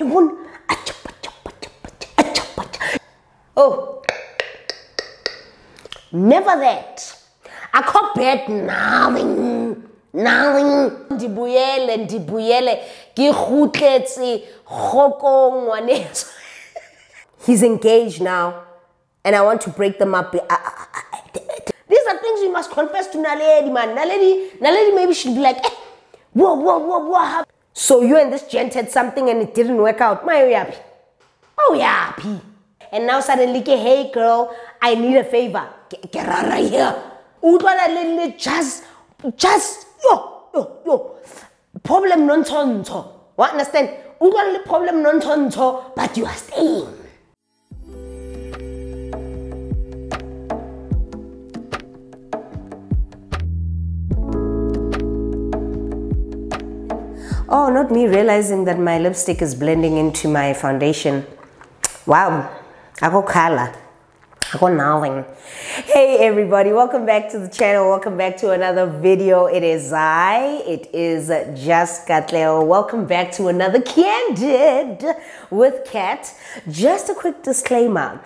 You won't. Oh, never that. I can't bet nothing. Ndibuyele, ngikhutetsi khoko ngwaneso. He's engaged now, and I want to break them up. These are things we must confess to Naledi, man. Naledi maybe should be like, eh, whoa. So you and this gent had something and it didn't work out. Oh, yeah, P. And now suddenly, hey, girl, I need a favor. Get out of here. Just, yo. Problem non-tonto. What, understand? Problem non-tonto, but you are staying. Oh, not me realizing that my lipstick is blending into my foundation. Wow, I go color, I go nothing. Hey everybody, welcome back to the channel, welcome back to another video. It is just Katleho. Welcome back to another Candid with Kat. Just a quick disclaimer,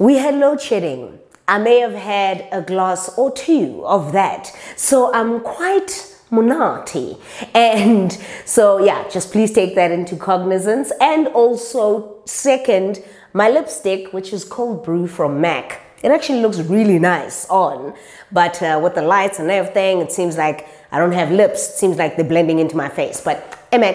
we had load shedding. I may have had a glass or two of that, so I'm quite Monati, and so yeah, just please take that into cognizance. And also, second, my lipstick, which is Cold Brew from MAC, it actually looks really nice on, but with the lights and everything, it seems like I don't have lips. It seems like they're blending into my face, but amen.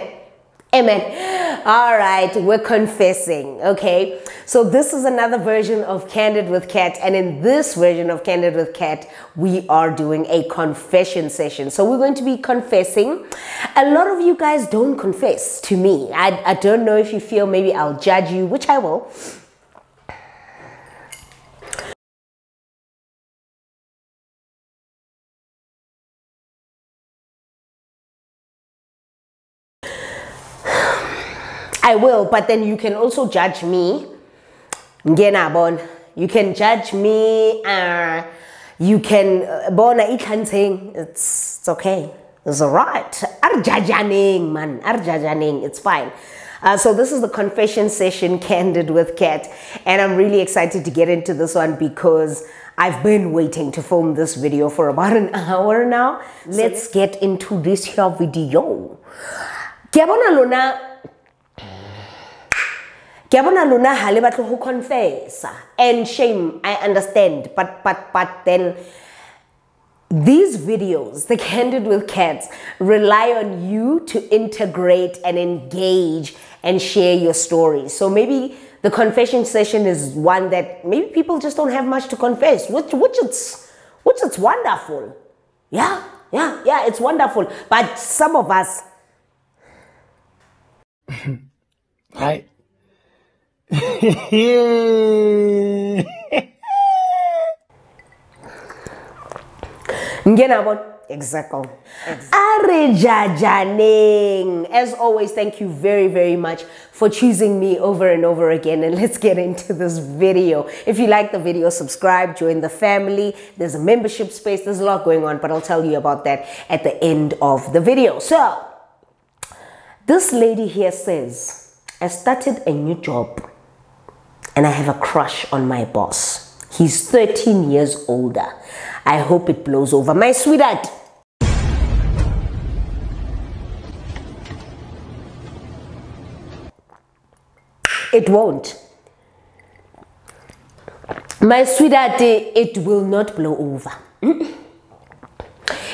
All right, we're confessing, okay? So this is another version of Candid with Kat, and in this version of Candid with Kat, we are doing a confession session. So we're going to be confessing. A lot of you guys don't confess to me. I don't know if you feel maybe I'll judge you, which I will. I will, but then you can also judge me. You can judge me. You can. It's okay. It's alright. Man. It's fine. So this is the confession session, Candid with Kat, and I'm really excited to get into this one because I've been waiting to film this video for about an hour now. Let's get into this here video. Luna halibatlo who confess and shame, I understand, but then these videos, the Candid with Kat, rely on you to integrate and engage and share your story. So maybe the confession session is one that maybe people just don't have much to confess, which it's wonderful. Yeah, it's wonderful. But some of us hi. Exactly. As always, thank you very, very much for choosing me over and over again. And let's get into this video. If you like the video, subscribe, join the family. There's a membership space. There's a lot going on, but I'll tell you about that at the end of the video. So this lady here says, I started a new job and I have a crush on my boss. He's 13 years older. I hope it blows over. My sweetheart. It won't. My sweetheart, it will not blow over.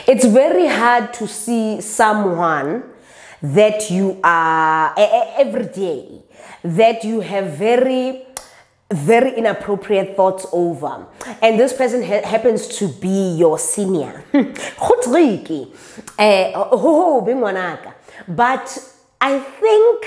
It's very hard to see someone that you are every day, that you have very inappropriate thoughts over, and this person happens to be your senior. But I think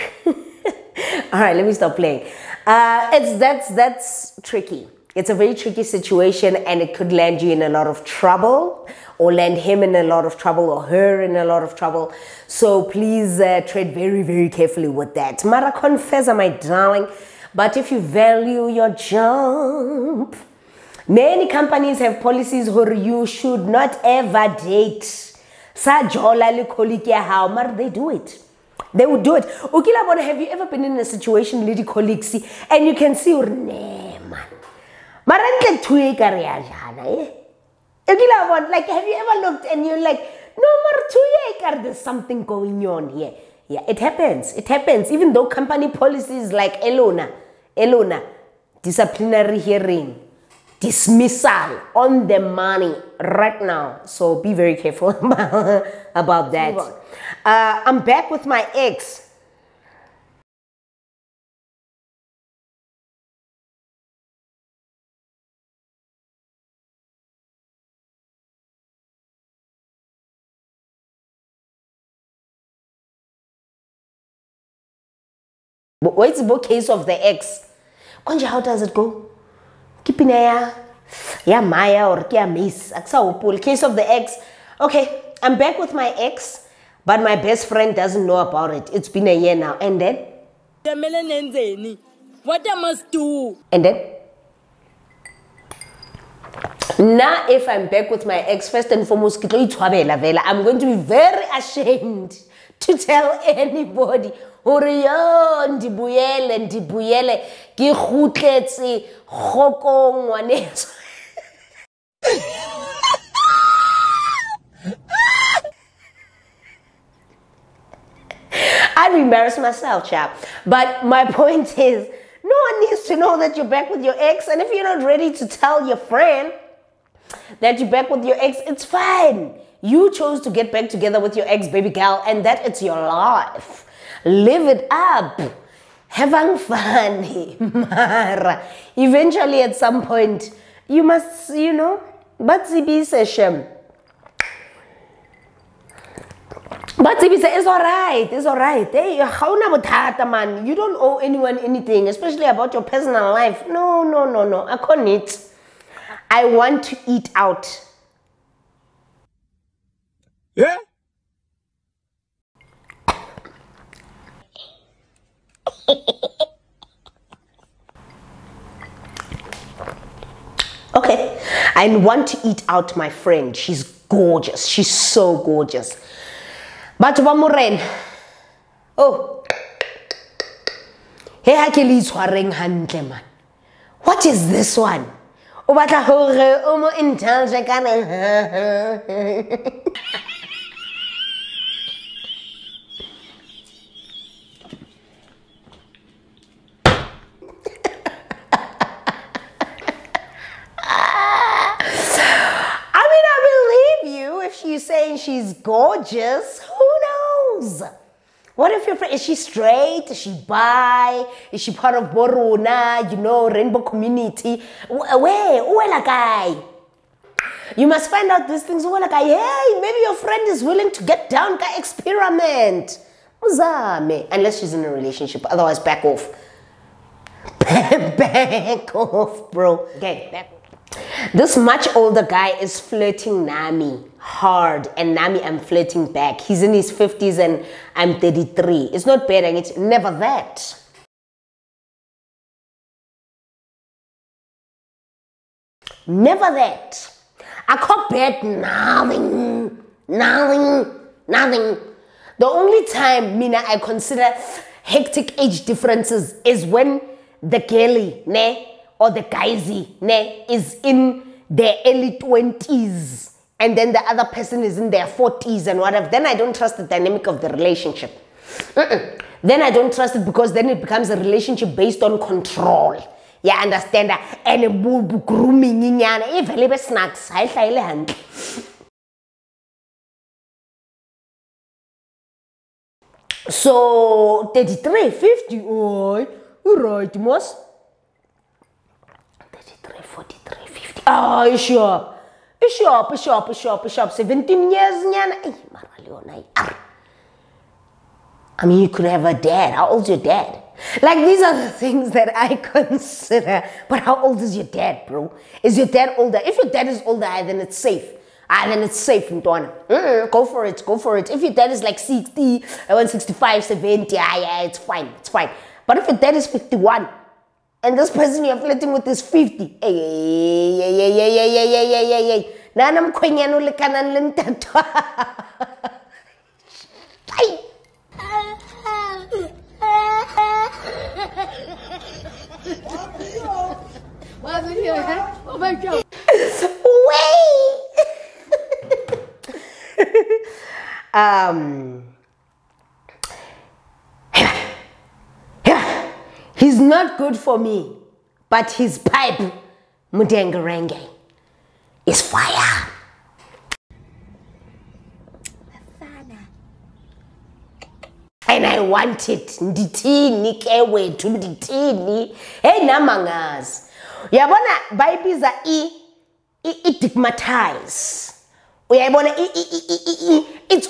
all right, let me stop playing. That's tricky. It's a very tricky situation, and it could land you in a lot of trouble, or land him in a lot of trouble, or her in a lot of trouble. So please tread very, very carefully with that. Mara confessor, my darling. But if you value your job, many companies have policies where you should not ever date. Sajola li kolike how, mar they do it. They would do it. Ukilabona, have you ever been in a situation, lady colleagues, and you can see your name? Like, have you ever looked and you're like, no, there's something going on here. Yeah, it happens. It happens. Even though company policies like Elona, disciplinary hearing, dismissal on the money right now. So be very careful about that. I'm back with my ex. What's the case of the ex? Konja, how does it go? Keeping a ya Maya or Kia Miss. Case of the ex. Okay, I'm back with my ex, but my best friend doesn't know about it. It's been a year now. And then? What I must do? And then? Now, if I'm back with my ex, first and foremost, I'm going to be very ashamed to tell anybody. I'd embarrass myself, chap. But my point is, no one needs to know that you're back with your ex. And if you're not ready to tell your friend that you're back with your ex, it's fine. You chose to get back together with your ex, baby girl, and that it's your life. Live it up, having fun. Mara, eventually at some point, you must, you know, But Zibi says, it's all right, it's all right. Hey, man, you don't owe anyone anything, especially about your personal life. No, I can't eat. I want to eat out. Yeah? Okay, I want to eat out my friend. She's gorgeous. She's so gorgeous. But one more rain. Oh, hey, I can leave swearing handle man. What is this one? Oh, but I hope intelligent. Saying she's gorgeous, who knows? What if your friend, is she straight? Is she bi? Is she part of Boruna, you know, rainbow community? Where, you must find out these things. Hey, maybe your friend is willing to get down, experiment. Unless she's in a relationship, otherwise back off. Back off, bro. Okay, back off. This much older guy is flirting Nami hard, and Nami, I'm flirting back. He's in his 50s and I'm 33. It's not bad, and it's never that. Never that. I can't bet nothing. The only time, Mina, I consider hectic age differences is when the girlie, ne? Or the guysy, ne, is in their early 20s and then the other person is in their 40s and whatever. Then I don't trust the dynamic of the relationship. Then I don't trust it, because then it becomes a relationship based on control. Yeah, understand that. And a boo grooming in yana snacks. So 33, 50, all right, must. 43, 50. Oh, you sure. 17 years, I mean, you could have a dad. How old's your dad? Like, these are the things that I consider. But how old is your dad, bro? Is your dad older? If your dad is older, then it's safe. Then it's safe, Mntwana. Go for it. If your dad is like 60, 65, 70, it's fine. But if your dad is 51, and this person you're flirting with is 50. Oh my God. Wait. He's not good for me, but his pipe, Mudengarenge, is fire. And I want it. Nditini kewe tu nditini. Hey namangas. Uyabona bayibiza I digmatize. Uyabona I. It's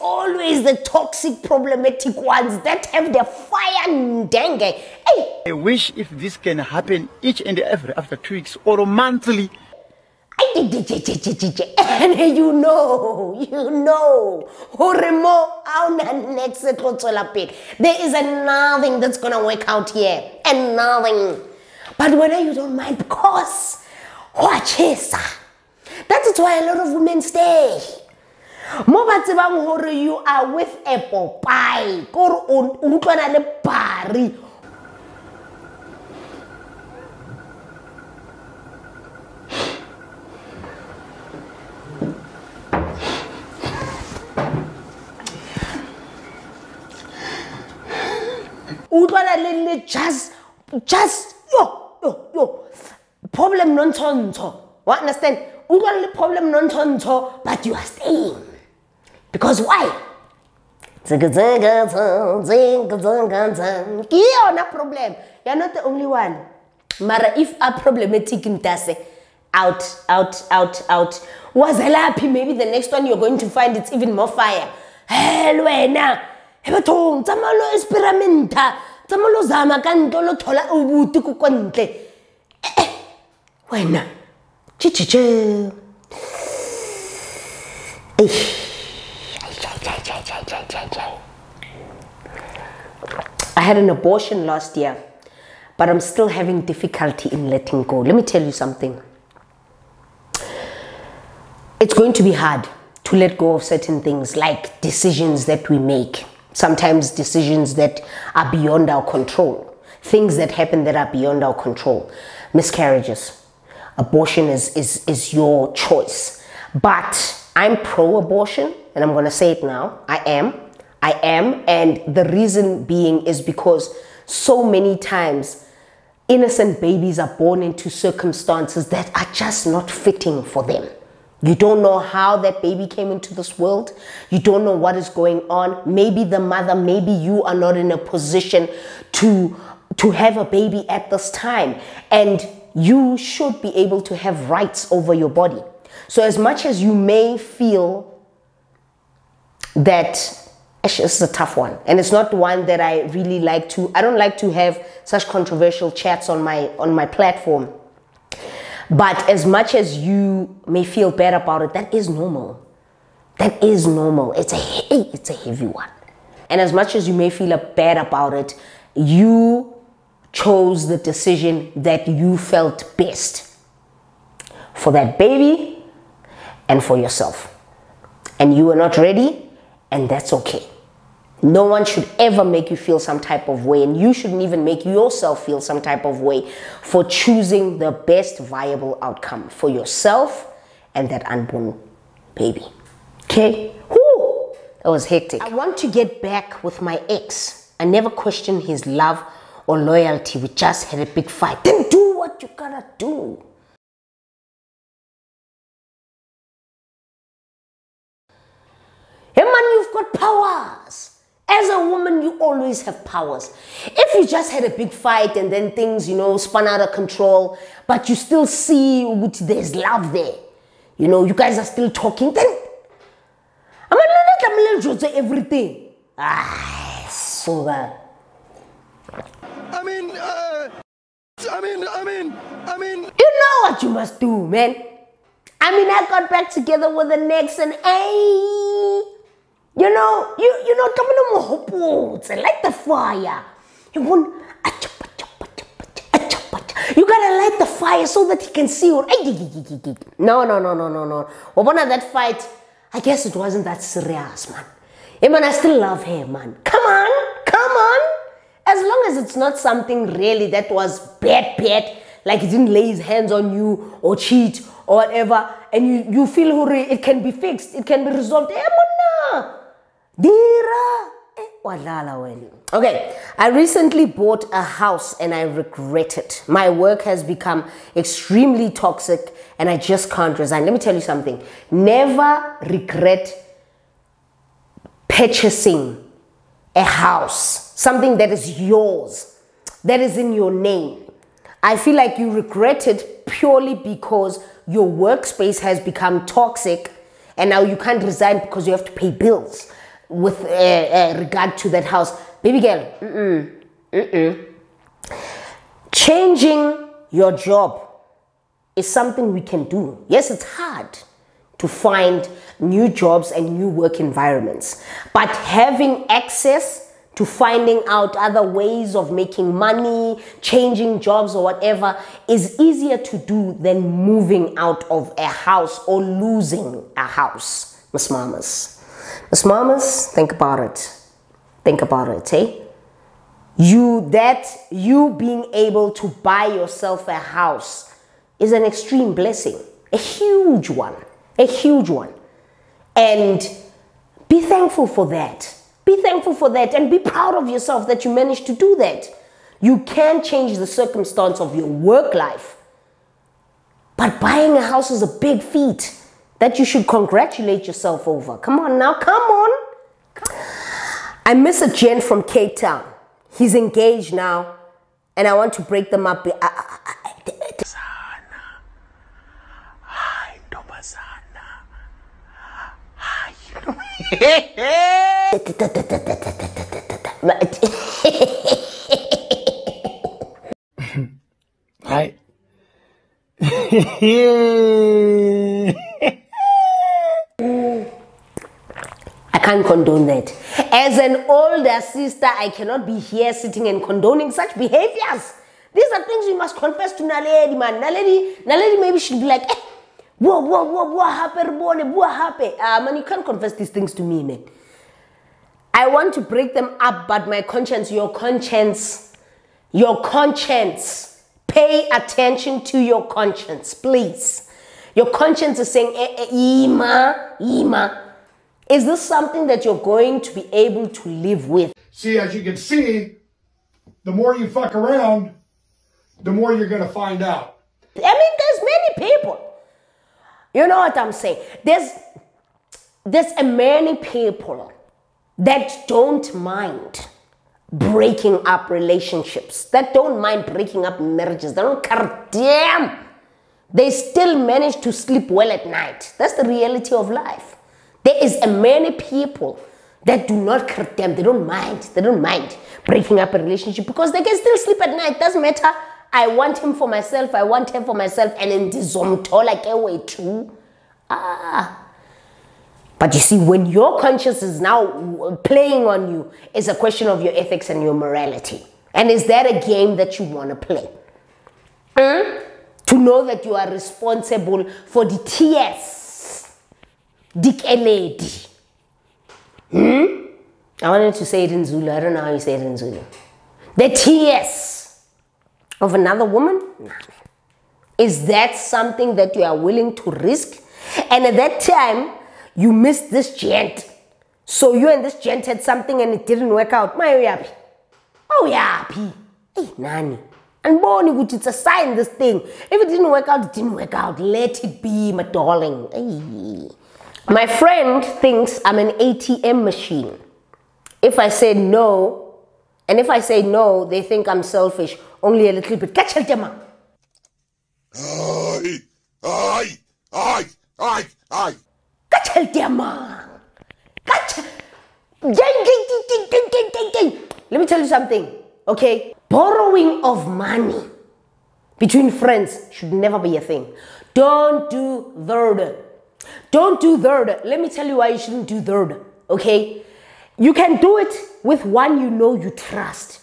always the toxic problematic ones that have the fire ndenge. Hey. I wish if this can happen each and every after 2 weeks or monthly. And you know, there is nothing that's gonna work out here, and nothing. But whether you don't mind, because that's why a lot of women stay. You are with a Popeye. Just yo problem non-tonto. Understand? Problem non-tonto, but you are staying. Because why? Problem. You're not the only one. Mara if a problematic mtase out. Was happy, maybe the next one you're going to find it's even more fire. Hello now. Hebatong tsamalo experimenta tsamalo zama kanto lo thola ubuti ku kontle wena chichiche I had an abortion last year, but I'm still having difficulty in letting go. Let me tell you something. It's going to be hard to let go of certain things, like decisions that we make. Sometimes decisions that are beyond our control. Things that happen that are beyond our control. Miscarriages. Abortion is your choice. But I'm pro-abortion, and I'm going to say it now. I am. And the reason being is because so many times innocent babies are born into circumstances that are just not fitting for them. You don't know how that baby came into this world. You don't know what is going on. Maybe the mother, maybe you are not in a position to have a baby at this time. And you should be able to have rights over your body. So as much as you may feel that, actually, this is a tough one. And it's not one that I really like to, I don't like to have such controversial chats on my platform. But as much as you may feel bad about it, that is normal. That is normal. It's a heavy one. And as much as you may feel bad about it, you chose the decision that you felt best for that baby and for yourself. And you were not ready, and that's okay. No one should ever make you feel some type of way, and you shouldn't even make yourself feel some type of way for choosing the best viable outcome for yourself and that unborn baby. Okay? Woo! That was hectic. I want to get back with my ex. I never questioned his love or loyalty. We just had a big fight. Then do what you gotta do. Hey man, you've got powers. As a woman, you always have powers. If you just had a big fight and then things, you know, spun out of control, but you still see there's love there. You know, you guys are still talking. Then I'm gonna let them everything. Ah, so bad. I mean. You know what you must do, man. I got back together with the next and you know, you know, come light the fire. You gotta light the fire so that he can see you. No. Obona, that fight, I guess it wasn't that serious, man. Hey, man, I still love her, man. Come on. As long as it's not something really that was bad. like he didn't lay his hands on you or cheat or whatever, and you feel hurry, it can be fixed, it can be resolved. Okay, I recently bought a house and I regret it. My work has become extremely toxic and I just can't resign. Let me tell you something. Never regret purchasing a house, something that is yours, that is in your name. I feel like you regret it purely because your workspace has become toxic and now you can't resign because you have to pay bills with regard to that house. Baby girl, Changing your job is something we can do. Yes, it's hard to find new jobs and new work environments, but having access to finding out other ways of making money, changing jobs or whatever, is easier to do than moving out of a house or losing a house. Miss Mamas. Miss Mamas, think about it. Think about it, eh? You being able to buy yourself a house is an extreme blessing. A huge one. A huge one. And be thankful for that. Be thankful for that and be proud of yourself that you managed to do that. You can change the circumstance of your work life, but buying a house is a big feat that you should congratulate yourself over. Come on now, come on. I miss a gent from Cape Town. He's engaged now and I want to break them up. Hi. I can't condone that. As an older sister, I cannot be here sitting and condoning such behaviors. These are things you must confess to Naledi, man. Naledi maybe should be like, eh, what happened? Man, you can't confess these things to me, man. I want to break them up, but my conscience, your conscience, pay attention to your conscience, please. Your conscience is saying, Ima, is this something that you're going to be able to live with? See, as you can see, the more you fuck around, the more you're going to find out. I mean, there's many people. You know what I'm saying? There's many people that don't mind breaking up relationships, that don't mind breaking up marriages. They don't care, damn. They still manage to sleep well at night. That's the reality of life. There is many people that do not care, damn. They don't mind breaking up a relationship because they can still sleep at night. Doesn't matter. I want him for myself, I want her for myself, and in this like a way too. But you see, when your conscience is now playing on you, it's a question of your ethics and your morality. And is that a game that you want to play? To know that you are responsible for the tears. Dick a lady. I wanted to say it in Zulu. I don't know how you say it in Zulu. The tears of another woman? Is that something that you are willing to risk? And at that time, you missed this gent. So you and this gent had something and it didn't work out. Oh, yeah, hey, nani. And Bonnie, it's a sign, this thing. If it didn't work out, it didn't work out. Let it be, my darling. Hey. My friend thinks I'm an ATM machine. If I say no, and if I say no, they think I'm selfish. Only a little bit. Catch them up. Aye. Catch them up. Catch. Let me tell you something, okay? Borrowing of money between friends should never be a thing. Don't do third. Don't do third. Let me tell you why you shouldn't do third, okay? You can do it with one you know you trust.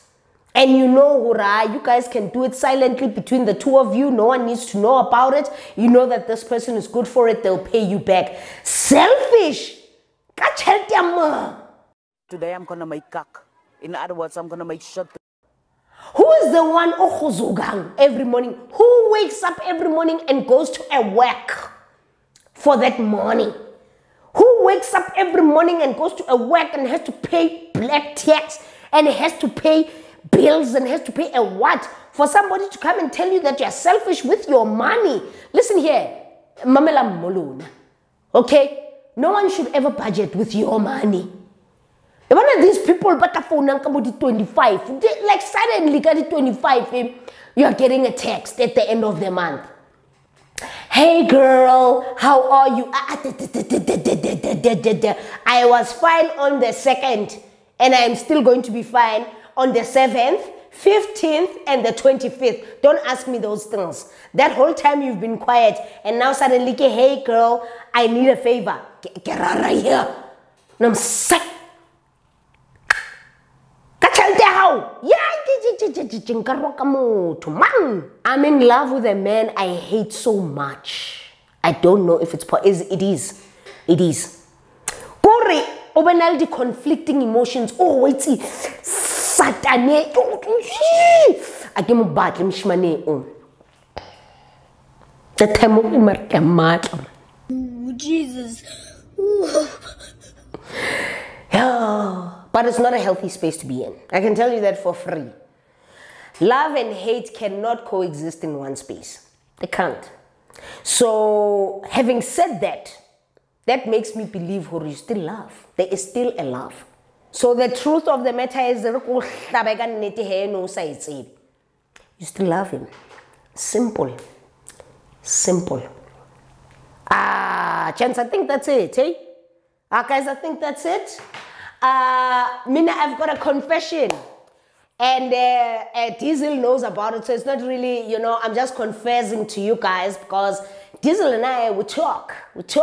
And you know, you guys can do it silently between the two of you. No one needs to know about it. You know that this person is good for it. They'll pay you back. Selfish. Today I'm going to make cock. In other words, I'm going to make shit. Who is the one who every morning? Who wakes up every morning and goes to a work for that morning? Who wakes up every morning and goes to a work and has to pay black tax and has to pay bills and has to pay a what? For somebody to come and tell you that you're selfish with your money. Listen here, Mamela Moluna. Okay? No one should ever budget with your money. One of these people, Bakafunankamudi 25, like suddenly got it 25, you are getting a text at the end of the month. Hey girl, how are you? I was fine on the 2nd and I am still going to be fine on the 7th, 15th and the 25th. Don't ask me those things. That whole time you've been quiet and now suddenly, hey girl, I need a favor. Get out of here. And I'm sick. I'm in love with a man I hate so much. I don't know if it's it is. Kore obenal the conflicting emotions. Oh wait, see, Satane. I give him bad. Let me shmane on. The time of Mark and Mark. Jesus. But it's not a healthy space to be in. I can tell you that for free. Love and hate cannot coexist in one space. They can't. So, having said that, that makes me believe you still love. There is still a love. So, the truth of the matter is you still love him. Simple. Simple. Ah, Chance, I think that's it, eh? Ah, guys, I think that's it. Mina, I've got a confession. And Diesel knows about it, so it's not really, you know, I'm just confessing to you guys because Diesel and I, we talk. It's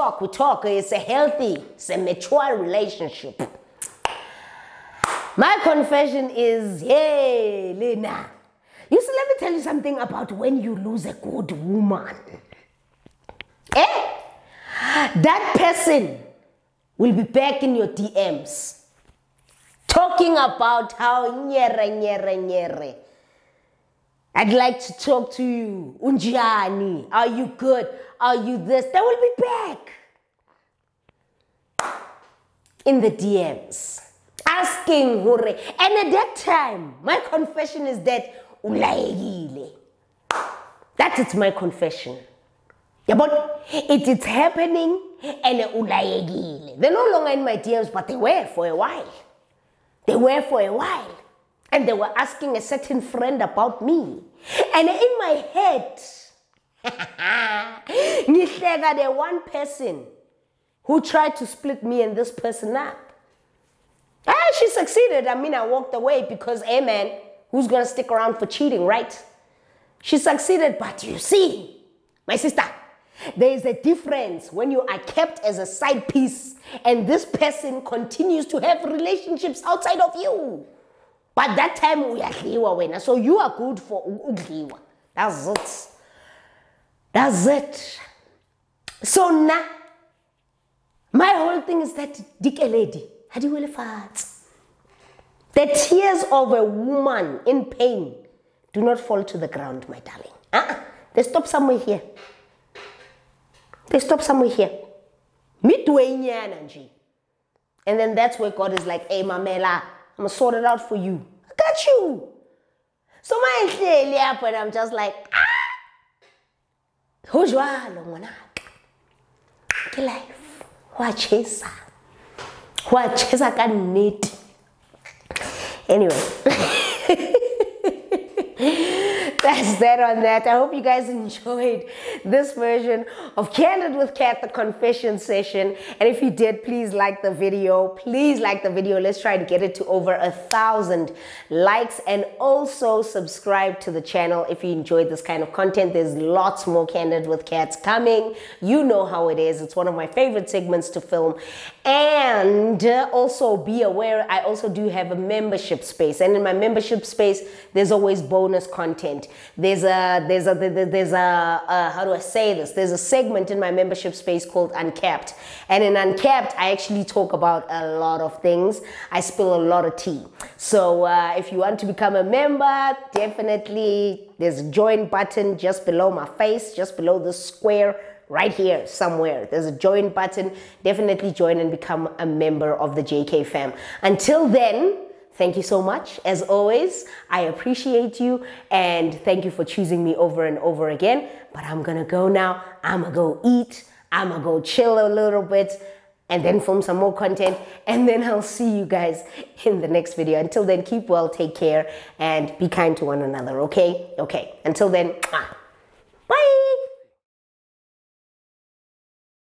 a healthy, it's a mature relationship. My confession is, hey, Lena, you see, let me tell you something about when you lose a good woman. Eh? That person will be back in your DMs. Talking about how nyere. I'd like to talk to you. Unjani, are you good? Are you this? They will be back in the DMs asking hore. And at that time, my confession is that ulayile. That is my confession. Yeah, but it is happening and ulayile. They're no longer in my DMs, but they were for a while. They were for a while and they were asking a certain friend about me. And in my head, the one person who tried to split me and this person up. And she succeeded. I mean, I walked away because, hey man, who's going to stick around for cheating, right? She succeeded. But you see, my sister, there is a difference when you are kept as a side piece and this person continues to have relationships outside of you. But that time, we are gliwa, so you are good for gliwa. That's it. That's it. So now, my whole thing is that dick a lady, how do you really fart? The tears of a woman in pain do not fall to the ground, my darling. They stop somewhere here. They stop somewhere here. Midway in your energy. And then that's where God is like, hey, Mamela, I'm going to sort it out for you. I got you. So my thing happened, I'm just like, ah. Who's your life? What is that? What is that I need? Anyway. That's that on that. I hope you guys enjoyed this version of Candid with Kat, the confession session. And if you did, please like the video. Please like the video. Let's try and get it to over 1,000 likes. And also subscribe to the channel if you enjoyed this kind of content. There's lots more Candid with Cats coming. You know how it is. It's one of my favorite segments to film. And also be aware, I also do have a membership space. And in my membership space, there's always bonus content. There's a how do I say this? There's a segment in my membership space called Uncapped, and in Uncapped I actually talk about a lot of things. I spill a lot of tea. So if you want to become a member, definitely there's a join button just below my face, just below the square. Right here somewhere there's a join button. Definitely join and become a member of the JK fam. Until then, thank you so much. As always, I appreciate you, and thank you for choosing me over and over again. But I'm gonna go now. I'm gonna go eat, I'm gonna go chill a little bit, and then film some more content, and then I'll see you guys in the next video. Until then, keep well, take care, and be kind to one another. Okay, until then.